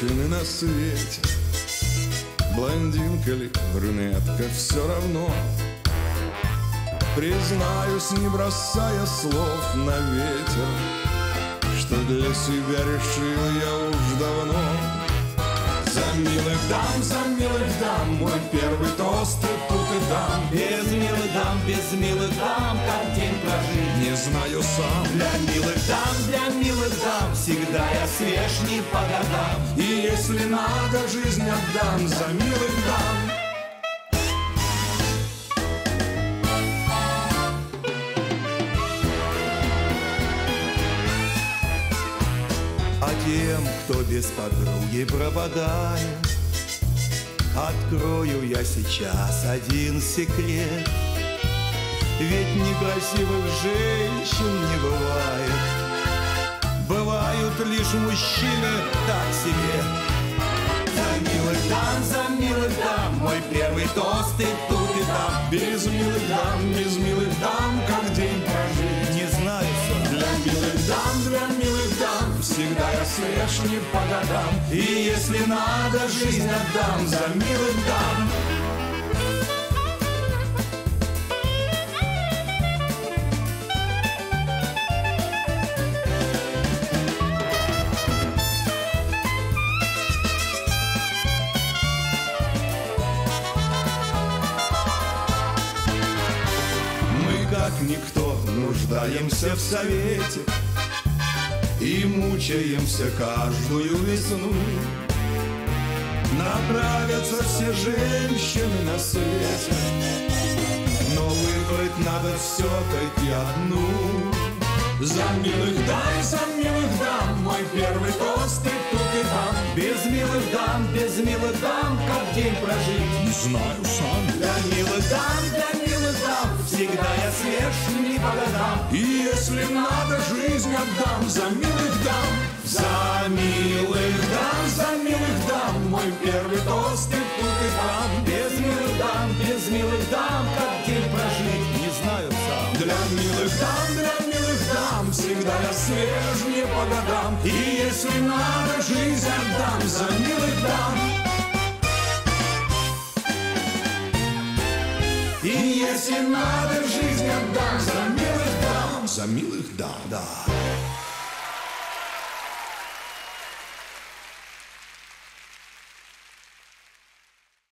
женщины на свете, блондинка ли, брюнетка, все равно. Признаюсь, не бросая слов на ветер, что для себя решил я уж давно. За милых дам, мой первый тост, и тут и там. Без милых дам, как день прожить, не знаю сам. Для милых дам, всегда я свеж не по годам. И если надо, жизнь отдам за милых дам. А тем, кто без подруги пропадает, открою я сейчас один секрет. Ведь некрасивых женщин не бывает, бывают лишь мужчины так себе. За милых дам, мой первый тост, и тут и там. Без милых дам, как день прожить, не знаю сам. Для милых дам, всегда я свеж не по годам. И если надо, жизнь отдам за милых дам. Никто нуждаемся в совете и мучаемся каждую весну. Направятся все женщины на свете, но выбрать надо все-таки одну. За милых дам, мой первый тост, и тут и там. Без милых дам, как день прожить, не знаю сам. Для милых дам, всегда я свеж не по годам. И если надо, жизнь отдам за милых дам. За милых дам, мой первый тост, и тут и там. Без милых дам, как день прожить, не знаю сам. Для милых дам, всегда я свеж не по годам. И если надо, жизнь отдам за милых дам. И если надо, жизнь отдам за милых дам. За милых дам, да.